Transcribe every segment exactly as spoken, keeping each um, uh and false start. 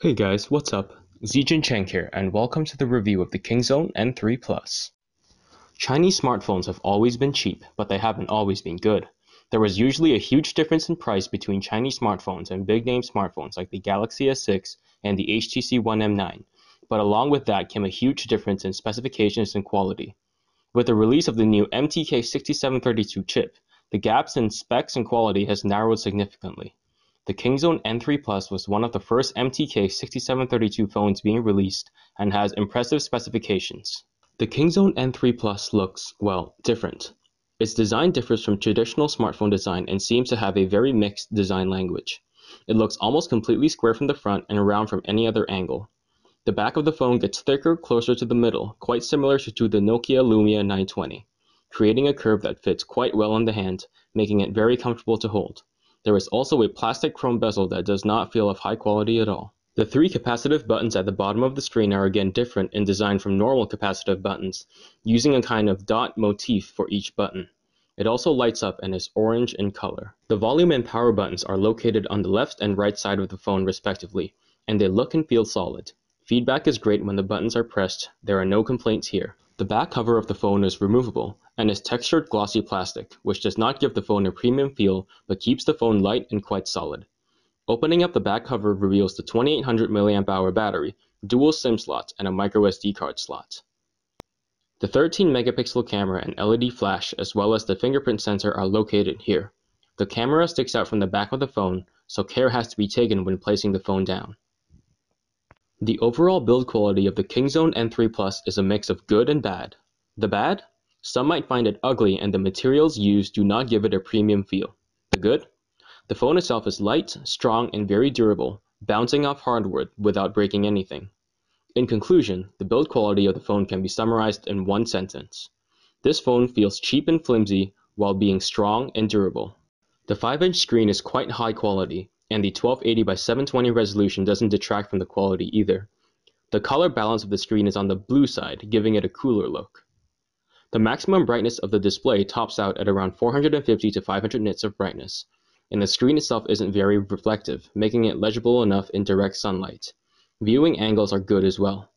Hey guys, what's up? Zijin Cheng here, and welcome to the review of the Kingzone N three Plus. Chinese smartphones have always been cheap, but they haven't always been good. There was usually a huge difference in price between Chinese smartphones and big-name smartphones like the Galaxy S six and the H T C One M nine, but along with that came a huge difference in specifications and quality. With the release of the new M T K sixty-seven thirty-two chip, the gaps in specs and quality has narrowed significantly. The Kingzone N three Plus was one of the first M T K sixty-seven thirty-two phones being released and has impressive specifications. The Kingzone N three Plus looks, well, different. Its design differs from traditional smartphone design and seems to have a very mixed design language. It looks almost completely square from the front and round from any other angle. The back of the phone gets thicker closer to the middle, quite similar to the Nokia Lumia nine twenty, creating a curve that fits quite well on the hand, making it very comfortable to hold. There is also a plastic chrome bezel that does not feel of high quality at all. The three capacitive buttons at the bottom of the screen are again different in design from normal capacitive buttons, using a kind of dot motif for each button. It also lights up and is orange in color. The volume and power buttons are located on the left and right side of the phone respectively, and they look and feel solid. Feedback is great when the buttons are pressed. There are no complaints here. The back cover of the phone is removable and is textured glossy plastic, which does not give the phone a premium feel but keeps the phone light and quite solid. Opening up the back cover reveals the twenty-eight hundred milliamp hour battery, dual SIM slots, and a micro S D card slot. The thirteen megapixel camera and L E D flash as well as the fingerprint sensor are located here. The camera sticks out from the back of the phone, so care has to be taken when placing the phone down. The overall build quality of the Kingzone N three Plus is a mix of good and bad. The bad? Some might find it ugly and the materials used do not give it a premium feel. The good? The phone itself is light, strong, and very durable, bouncing off hardwood without breaking anything. In conclusion, the build quality of the phone can be summarized in one sentence. This phone feels cheap and flimsy while being strong and durable. The five inch screen is quite high quality, and the twelve eighty by seven twenty resolution doesn't detract from the quality either. The color balance of the screen is on the blue side, giving it a cooler look. The maximum brightness of the display tops out at around four hundred fifty to five hundred nits of brightness, and the screen itself isn't very reflective, making it legible enough in direct sunlight. Viewing angles are good as well.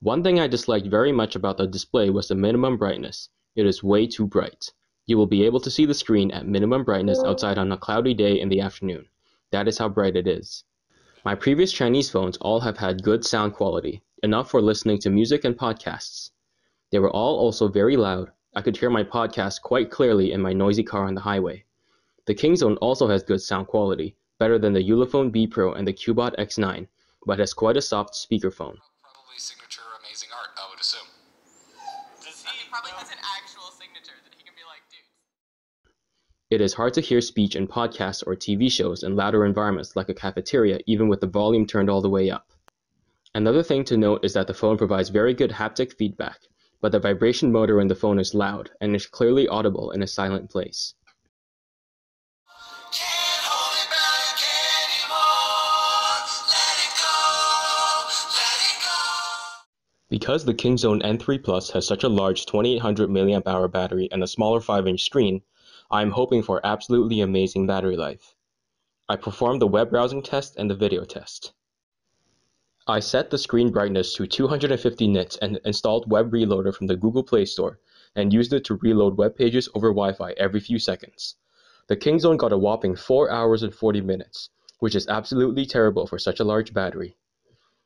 One thing I disliked very much about the display was the minimum brightness. It is way too bright. You will be able to see the screen at minimum brightness outside on a cloudy day in the afternoon. That is how bright it is. My previous Chinese phones all have had good sound quality, enough for listening to music and podcasts. They were all also very loud. I could hear my podcast quite clearly in my noisy car on the highway. The Kingzone also has good sound quality, better than the Ulefone B Pro and the Cubot X nine, but has quite a soft speakerphone. Probably signature amazing art, I would assume. Does he, he probably has an actual signature that he can be like, dude. It is hard to hear speech in podcasts or T V shows in louder environments like a cafeteria, even with the volume turned all the way up. Another thing to note is that the phone provides very good haptic feedback, but the vibration motor in the phone is loud and is clearly audible in a silent place. Because the Kingzone N three Plus has such a large twenty-eight hundred milliamp hour battery and a smaller five inch screen, I am hoping for absolutely amazing battery life. I performed the web browsing test and the video test. I set the screen brightness to two hundred fifty nits and installed Web Reloader from the Google Play Store and used it to reload web pages over Wi-Fi every few seconds. The Kingzone got a whopping four hours and forty minutes, which is absolutely terrible for such a large battery.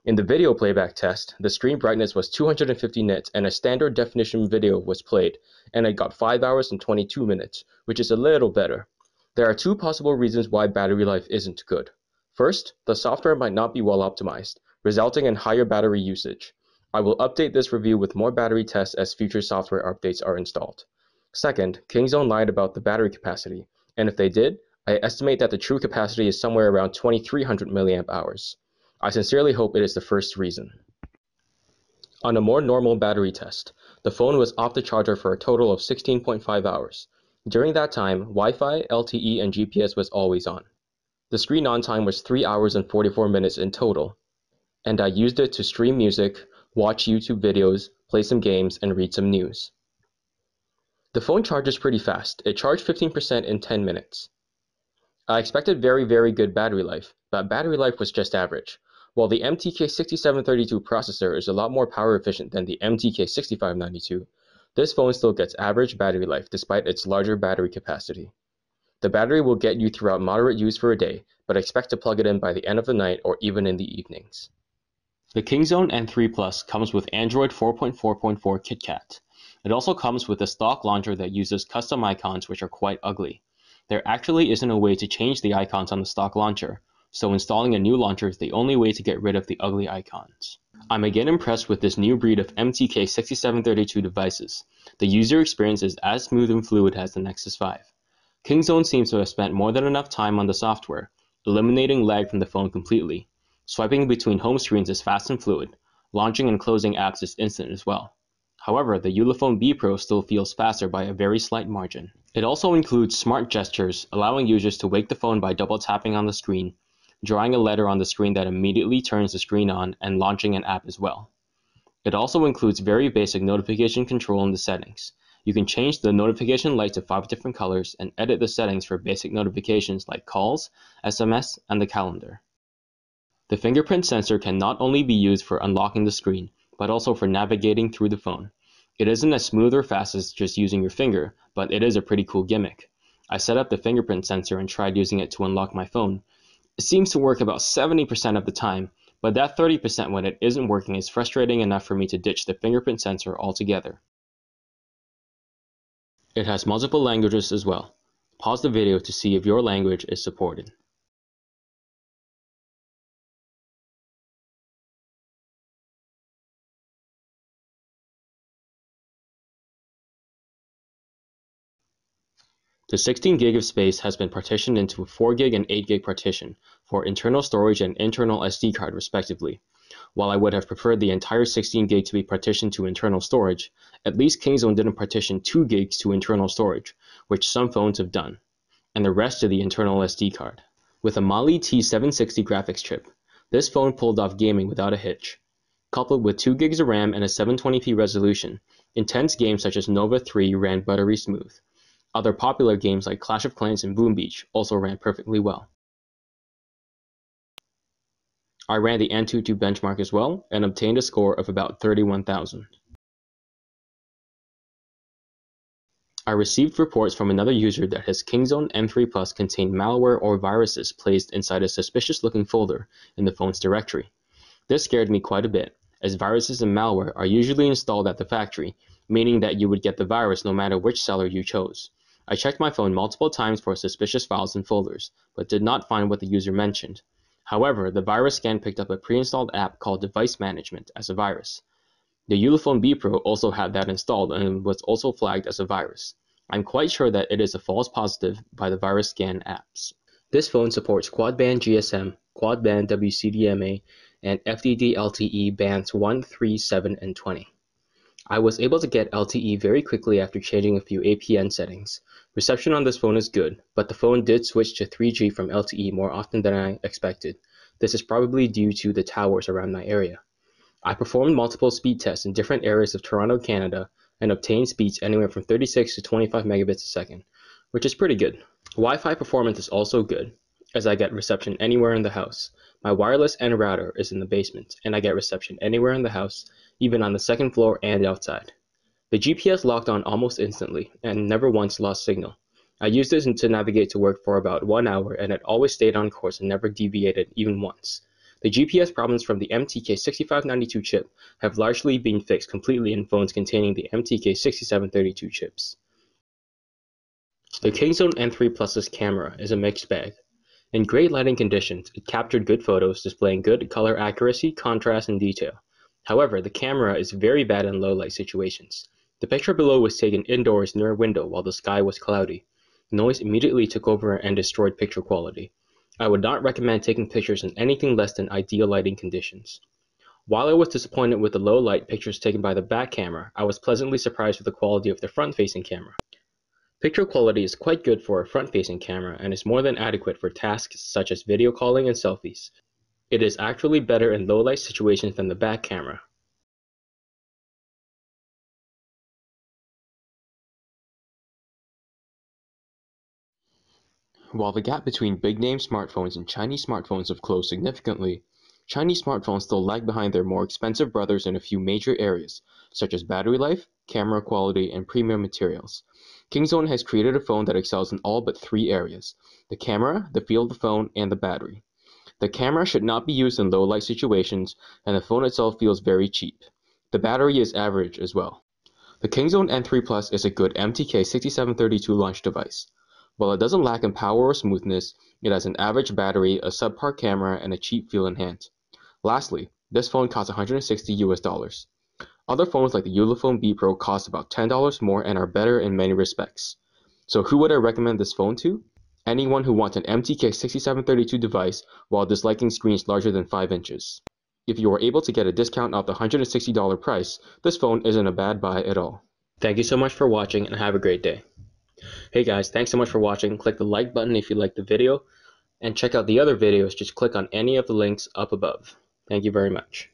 In the video playback test, the screen brightness was two hundred fifty nits and a standard definition video was played, and it got five hours and twenty-two minutes, which is a little better. There are two possible reasons why battery life isn't good. First, the software might not be well optimized, resulting in higher battery usage. I will update this review with more battery tests as future software updates are installed. Second, Kingzone lied about the battery capacity, and if they did, I estimate that the true capacity is somewhere around twenty-three hundred milliamp hours. I sincerely hope it is the first reason. On a more normal battery test, the phone was off the charger for a total of sixteen point five hours. During that time, Wi-Fi, L T E, and G P S was always on. The screen on time was three hours and forty-four minutes in total, and I used it to stream music, watch YouTube videos, play some games, and read some news. The phone charges pretty fast. It charged fifteen percent in ten minutes. I expected very, very good battery life, but battery life was just average. While the M T K sixty-seven thirty-two processor is a lot more power efficient than the M T K sixty-five ninety-two, this phone still gets average battery life despite its larger battery capacity. The battery will get you throughout moderate use for a day, but expect to plug it in by the end of the night or even in the evenings. The Kingzone N three Plus comes with Android four point four point four KitKat. It also comes with a stock launcher that uses custom icons which are quite ugly. There actually isn't a way to change the icons on the stock launcher, so installing a new launcher is the only way to get rid of the ugly icons. I'm again impressed with this new breed of M T K sixty-seven thirty-two devices. The user experience is as smooth and fluid as the Nexus five. Kingzone seems to have spent more than enough time on the software, eliminating lag from the phone completely. Swiping between home screens is fast and fluid. Launching and closing apps is instant as well. However, the Ulefone B Pro still feels faster by a very slight margin. It also includes smart gestures, allowing users to wake the phone by double tapping on the screen, drawing a letter on the screen that immediately turns the screen on, and launching an app as well. It also includes very basic notification control in the settings. You can change the notification light to five different colors and edit the settings for basic notifications like calls, S M S, and the calendar. The fingerprint sensor can not only be used for unlocking the screen, but also for navigating through the phone. It isn't as smooth or fast as just using your finger, but it is a pretty cool gimmick. I set up the fingerprint sensor and tried using it to unlock my phone. It seems to work about seventy percent of the time, but that thirty percent when it isn't working is frustrating enough for me to ditch the fingerprint sensor altogether. It has multiple languages as well. Pause the video to see if your language is supported. The sixteen gig of space has been partitioned into a four gig and eight gig partition for internal storage and internal S D card respectively. While I would have preferred the entire sixteen gig to be partitioned to internal storage, at least Kingzone didn't partition two gigs to internal storage, which some phones have done, and the rest to the internal S D card. With a Mali T seven sixty graphics chip, this phone pulled off gaming without a hitch. Coupled with two gigs of RAM and a seven twenty p resolution, intense games such as Nova three ran buttery smooth. Other popular games like Clash of Clans and Boom Beach also ran perfectly well. I ran the Antutu benchmark as well and obtained a score of about thirty-one thousand. I received reports from another user that his Kingzone N three Plus contained malware or viruses placed inside a suspicious-looking folder in the phone's directory. This scared me quite a bit, as viruses and malware are usually installed at the factory, meaning that you would get the virus no matter which seller you chose. I checked my phone multiple times for suspicious files and folders, but did not find what the user mentioned. However, the virus scan picked up a pre-installed app called Device Management as a virus. The Ulefone B Pro also had that installed and was also flagged as a virus. I'm quite sure that it is a false positive by the virus scan apps. This phone supports quad-band G S M, quad-band W C D M A, and F D D L T E bands one, three, seven, and twenty. I was able to get L T E very quickly after changing a few A P N settings. Reception on this phone is good, but the phone did switch to three G from L T E more often than I expected. This is probably due to the towers around my area. I performed multiple speed tests in different areas of Toronto, Canada, and obtained speeds anywhere from thirty-six to twenty-five megabits a second, which is pretty good. Wi-Fi performance is also good, as I get reception anywhere in the house. My wireless N router is in the basement, and I get reception anywhere in the house, even on the second floor and outside. The G P S locked on almost instantly and never once lost signal. I used this to navigate to work for about one hour and it always stayed on course and never deviated even once. The G P S problems from the M T K sixty-five ninety-two chip have largely been fixed completely in phones containing the M T K sixty-seven thirty-two chips. The Kingzone N three Plus's camera is a mixed bag. In great lighting conditions, it captured good photos displaying good color accuracy, contrast, and detail. However, the camera is very bad in low light situations. The picture below was taken indoors near a window while the sky was cloudy. Noise immediately took over and destroyed picture quality. I would not recommend taking pictures in anything less than ideal lighting conditions. While I was disappointed with the low light pictures taken by the back camera, I was pleasantly surprised with the quality of the front facing camera. Picture quality is quite good for a front facing camera and is more than adequate for tasks such as video calling and selfies. It is actually better in low-light situations than the back camera. While the gap between big-name smartphones and Chinese smartphones have closed significantly, Chinese smartphones still lag behind their more expensive brothers in a few major areas, such as battery life, camera quality, and premium materials. Kingzone has created a phone that excels in all but three areas: the camera, the feel of the phone, and the battery. The camera should not be used in low light situations, and the phone itself feels very cheap. The battery is average as well. The Kingzone N three Plus is a good M T K sixty-seven thirty-two launch device. While it doesn't lack in power or smoothness, it has an average battery, a subpar camera, and a cheap feel in hand. Lastly, this phone costs one hundred sixty U S dollars. Other phones like the Ulefone B Pro cost about ten dollars more and are better in many respects. So who would I recommend this phone to? Anyone who wants an M T K sixty-seven thirty-two device while disliking screens larger than five inches. If you are able to get a discount off the one hundred sixty dollar price, this phone isn't a bad buy at all. Thank you so much for watching and have a great day. Hey guys, thanks so much for watching. Click the like button if you liked the video, and check out the other videos. Just click on any of the links up above. Thank you very much.